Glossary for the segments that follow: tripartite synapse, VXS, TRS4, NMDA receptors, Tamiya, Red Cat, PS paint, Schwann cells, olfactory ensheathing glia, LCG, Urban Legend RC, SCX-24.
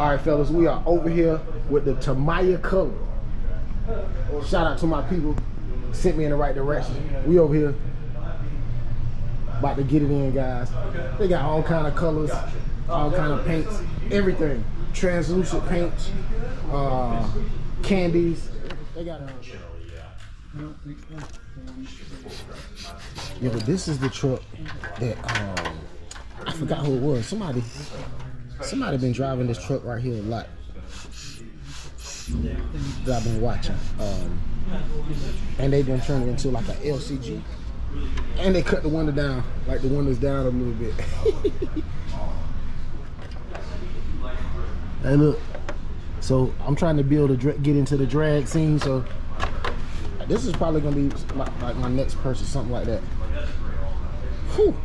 All right, fellas, we are over here with the Tamiya color. Shout out to my people, sent me in the right direction. We over here about to get it in, guys. They got all kind of colors, all kind of paints, everything. Translucent paints, candies. They got it. Yeah, but this is the truck that I forgot who it was. Somebody been driving this truck right here a lot. That I've been watching, and they've been turning it into like an LCG, and they cut the window down, like the window's down a little bit. Hey, look. So I'm trying to get into the drag scene. So this is probably gonna be like my next purchase, something like that. Whew.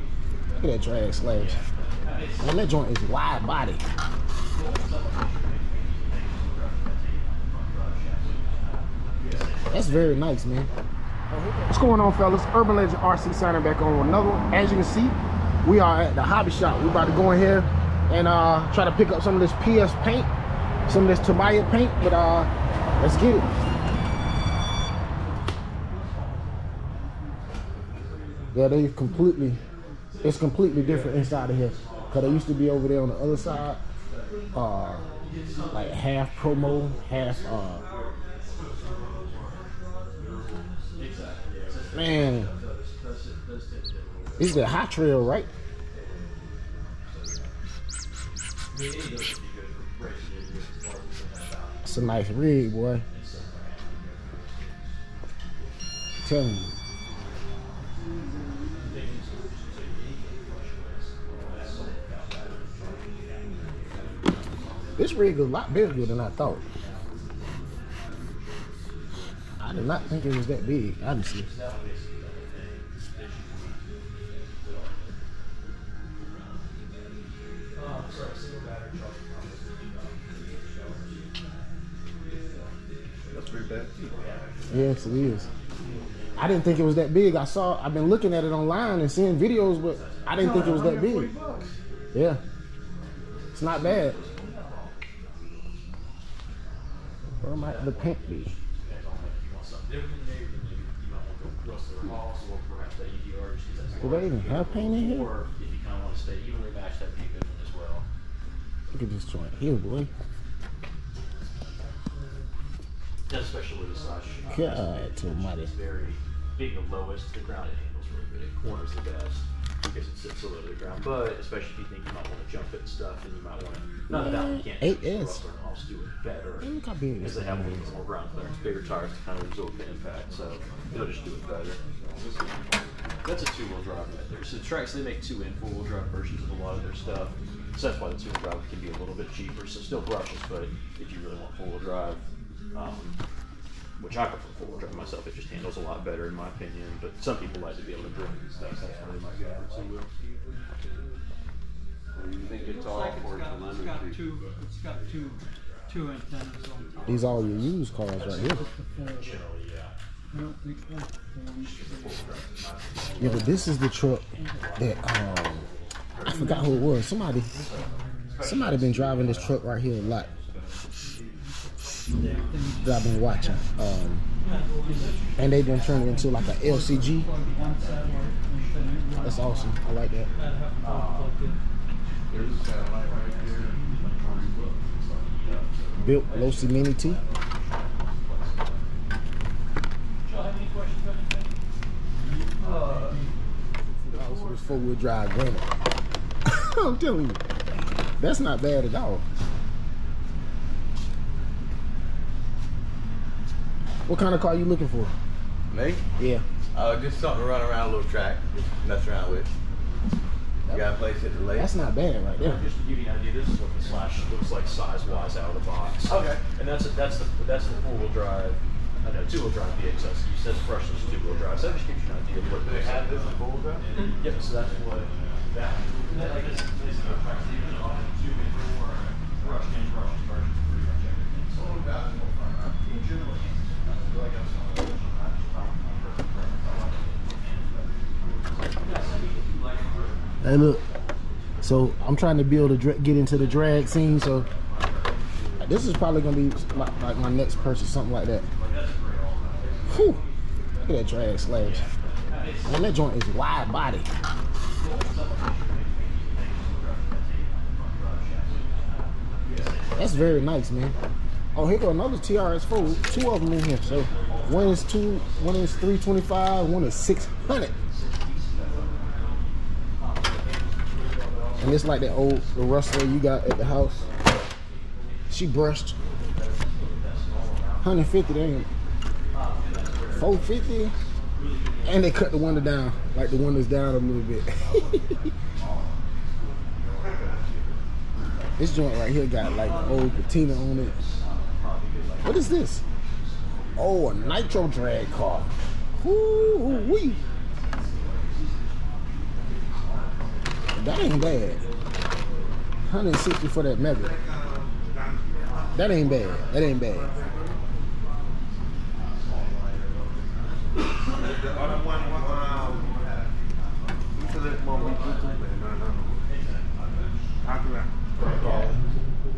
Look at that drag slash. Man, that joint is wide body. That's very nice, man. What's going on, fellas? Urban Legend RC signing back on another one. As you can see, we are at the hobby shop. We're about to go in here and try to pick up some of this PS paint, some of this Tamiya paint, but let's get it. Yeah, it's completely different inside of here. Cause they used to be over there on the other side, like half promo, half, man, this is a hot trail, right? It's a nice rig, boy. I'm telling you. This rig is a lot bigger than I thought. I did not think it was that big, honestly. Yes, it is. I didn't think it was that big. I've been looking at it online and seeing videos, but I didn't think it was that big. Yeah, it's not bad. Where might the paint be? Do they even have paint in here? Look at this joint here, boy. God almighty. Being the lowest, the ground it handles really good. It corners the best because it sits so low to the ground. But especially if you think you might want to jump it and stuff, and you might want to. Not that you can't. It is. Do it better because they have a little bit more ground clearance, bigger tires to kind of absorb the impact, so they'll just do it better. That's a two-wheel drive right there. So the Trax, they make two- and four-wheel drive versions of a lot of their stuff, so that's why the two-wheel drive can be a little bit cheaper. So still brushes, but if you really want four-wheel drive, which I prefer four-wheel drive myself, it just handles a lot better in my opinion. But some people like to be able to drive these things. That's why they might go for two-wheel. You think it's all for two? It's got two antennas on top. These are all your used cars right here. Yeah, but this is the truck that I forgot who it was. Somebody been driving this truck right here a lot. That I've been watching, and they've been turning it into like an LCG. That's awesome. I like that. Built low cementity. It's four-wheel drive granite. I'm telling you, that's not bad at all. What kind of car are you looking for? Me? Yeah. Just something to run around a little track, just mess around with. You got a place at the lake. That's not bad right there. Just to give you an idea, this is what the Slash looks like size-wise out of the box. Okay. And that's the four-wheel drive. I know, two-wheel drive VXS. You said brushless two-wheel drive. So that just gives you an idea of what they have. This is four-wheel drive. Yep. So that's what that. Hey, look. So I'm trying to get into the drag scene. So This is probably gonna be like my next purchase, something like that. Whew. Look at that drag slash. Man, that joint is wide body. That's very nice, man. Oh, here go another TRS4. Two of them in here. So one is 325, one is 600. And it's like that old rustler you got at the house. She brushed 150, dang, 450, and they cut the window down, like the window's down a little bit. This joint right here got like old patina on it. What is this? Oh, a nitro drag car. Ooh wee. That ain't bad. 160 for that Maverick. That ain't bad. That ain't bad.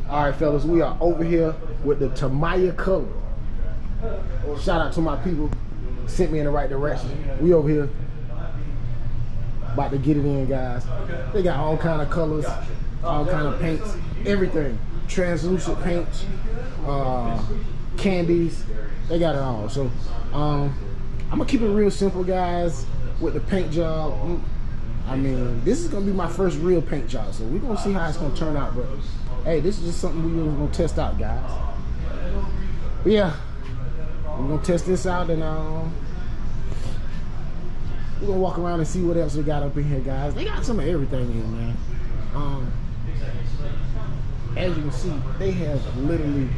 All right, fellas, we are over here with the Tamiya color. Shout out to my people, sent me in the right direction. We over here about to get it in, guys. They got all kind of colors, all kind of paints, everything. Translucent paints, candies, they got it all. So I'm gonna keep it real simple, guys, with the paint job. I mean, this is gonna be my first real paint job, so we're gonna see how it's gonna turn out, but hey, this is just something we're gonna test out, guys. But yeah, we're gonna test this out, and we're gonna walk around and see what else we got up in here, guys. They got some of everything in, man. As you can see, they have literally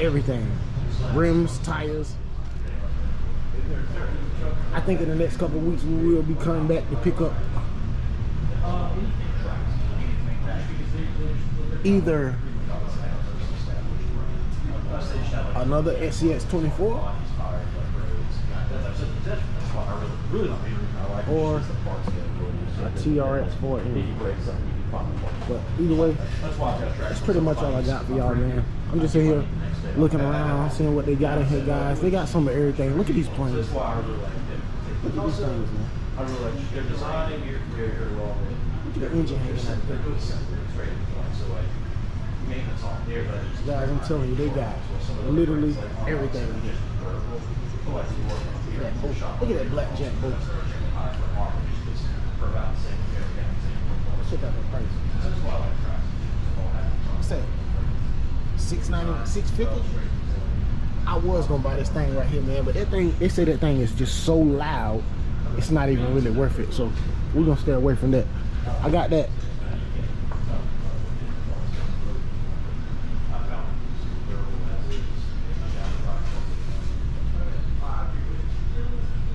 everything. Rims, tires. I think in the next couple of weeks, we will be coming back to pick up either another SCX-24 or a TRS4. But either way, that's pretty much all I got for y'all, man. I'm just in here looking around, seeing what they got in here, guys. They got some of everything. Look at these planes. Look at these things, man. Look at the engine hanging out. Guys, I'm telling you, they got literally everything in here. Look at that blackjack boat. Check out the price. What's that? $690, $650? I was gonna buy this thing right here, man, but that thing, they say that thing is just so loud, it's not even really worth it. So we're gonna stay away from that. I got that.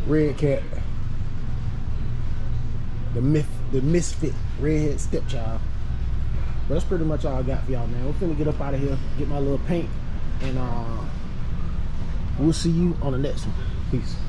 Red Cat. The myth, the misfit, redhead stepchild. But that's pretty much all I got for y'all, man. We're finna get up out of here, get my little paint, and we'll see you on the next one. Peace.